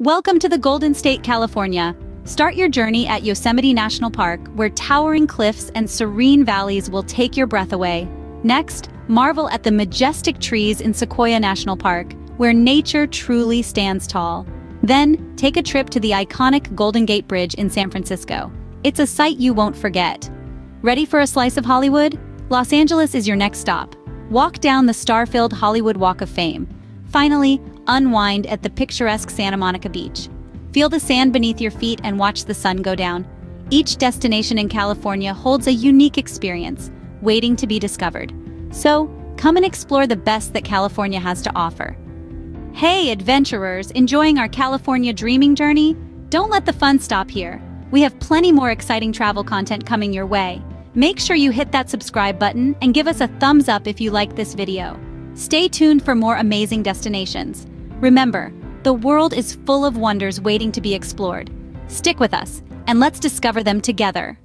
Welcome to the Golden State, California. Start your journey at Yosemite National Park, where towering cliffs and serene valleys will take your breath away. Next, marvel at the majestic trees in Sequoia National Park, where nature truly stands tall. Then, take a trip to the iconic Golden Gate Bridge in San Francisco. It's a sight you won't forget. Ready for a slice of Hollywood? Los Angeles is your next stop. Walk down the star-filled Hollywood Walk of Fame. Finally, unwind at the picturesque Santa Monica Beach. Feel the sand beneath your feet and watch the sun go down. Each destination in California holds a unique experience, waiting to be discovered. So, come and explore the best that California has to offer. Hey adventurers, enjoying our California dreaming journey? Don't let the fun stop here. We have plenty more exciting travel content coming your way. Make sure you hit that subscribe button and give us a thumbs up if you like this video. Stay tuned for more amazing destinations. Remember, the world is full of wonders waiting to be explored. Stick with us, and let's discover them together.